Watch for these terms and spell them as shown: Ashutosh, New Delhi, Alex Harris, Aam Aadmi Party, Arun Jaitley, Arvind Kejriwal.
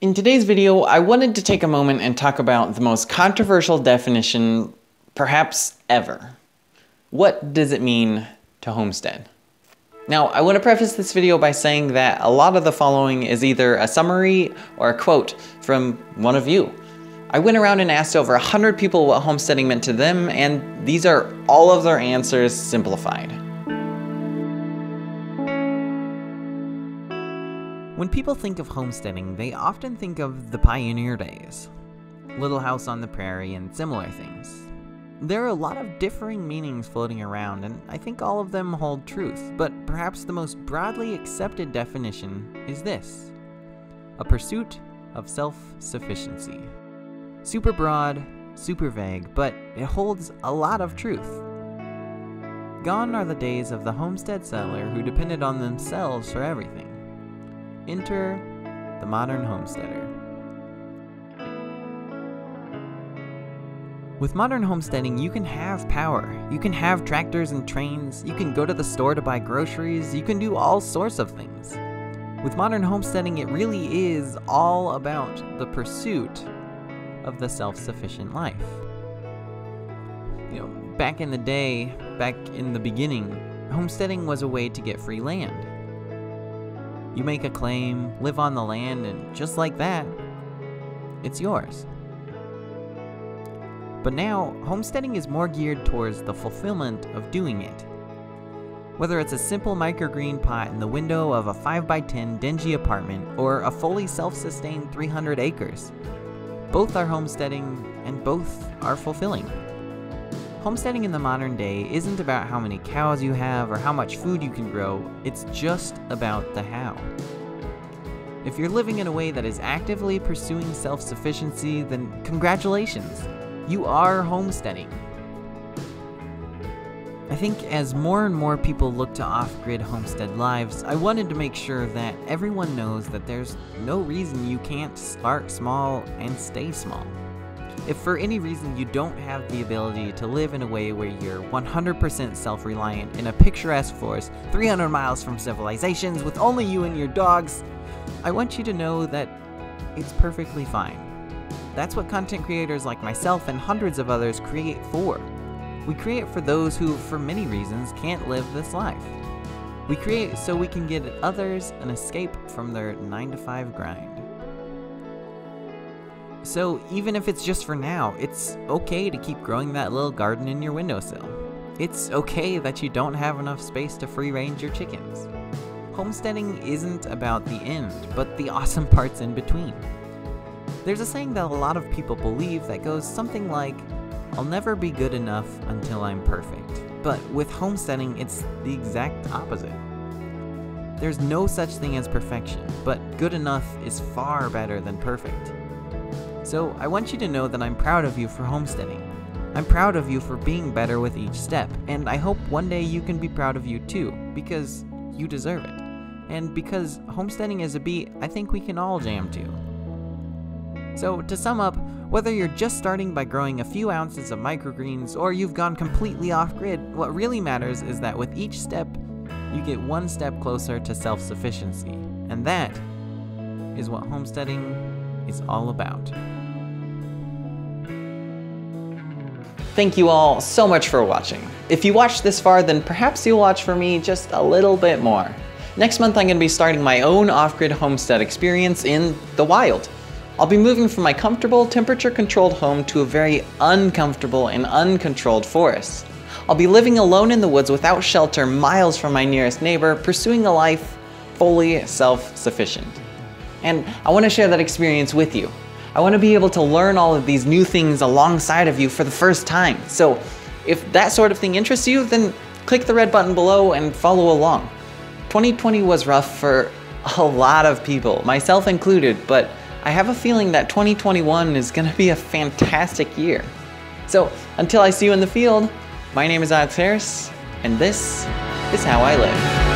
In today's video, I wanted to take a moment and talk about the most controversial definition, perhaps ever. What does it mean to homestead? Now, I want to preface this video by saying that a lot of the following is either a summary or a quote from one of you. I went around and asked over 100 people what homesteading meant to them, and these are all of their answers simplified. When people think of homesteading, they often think of the pioneer days, Little House on the Prairie, and similar things. There are a lot of differing meanings floating around, and I think all of them hold truth, but perhaps the most broadly accepted definition is this: a pursuit of self-sufficiency. Super broad, super vague, but it holds a lot of truth. Gone are the days of the homestead settler who depended on themselves for everything. Enter the modern homesteader. With modern homesteading, you can have power, you can have tractors and trains, you can go to the store to buy groceries, you can do all sorts of things. With modern homesteading, it really is all about the pursuit of the self-sufficient life. You know, back in the day, back in the beginning, homesteading was a way to get free land. You make a claim, live on the land, and just like that, it's yours. But now, homesteading is more geared towards the fulfillment of doing it. Whether it's a simple microgreen pot in the window of a 5x10 dingy apartment or a fully self-sustained 300 acres, both are homesteading and both are fulfilling. Homesteading in the modern day isn't about how many cows you have or how much food you can grow, it's just about the how. If you're living in a way that is actively pursuing self-sufficiency, then congratulations, you are homesteading. I think as more and more people look to off-grid homestead lives, I wanted to make sure that everyone knows that there's no reason you can't start small and stay small. If for any reason you don't have the ability to live in a way where you're 100% self-reliant in a picturesque forest 300 miles from civilizations with only you and your dogs, I want you to know that it's perfectly fine. That's what content creators like myself and hundreds of others create for. We create for those who, for many reasons, can't live this life. We create so we can get others an escape from their 9-to-5 grind. So even if it's just for now, it's okay to keep growing that little garden in your windowsill. It's okay that you don't have enough space to free range your chickens. Homesteading isn't about the end, but the awesome parts in between. There's a saying that a lot of people believe that goes something like, "I'll never be good enough until I'm perfect." But with homesteading, it's the exact opposite. There's no such thing as perfection, but good enough is far better than perfect. So I want you to know that I'm proud of you for homesteading. I'm proud of you for being better with each step, and I hope one day you can be proud of you too, because you deserve it. And because homesteading is a beat I think we can all jam to. So to sum up, whether you're just starting by growing a few ounces of microgreens or you've gone completely off-grid, what really matters is that with each step, you get one step closer to self-sufficiency. And that is what homesteading is all about. Thank you all so much for watching. If you watched this far, then perhaps you'll watch for me just a little bit more. Next month I'm going to be starting my own off-grid homestead experience in the wild. I'll be moving from my comfortable, temperature-controlled home to a very uncomfortable and uncontrolled forest. I'll be living alone in the woods without shelter miles from my nearest neighbor, pursuing a life fully self-sufficient. And I want to share that experience with you. I want to be able to learn all of these new things alongside of you for the first time. So if that sort of thing interests you, then click the red button below and follow along. 2020 was rough for a lot of people, myself included, but I have a feeling that 2021 is going to be a fantastic year. So until I see you in the field, my name is Alex Harris, and this is how I live.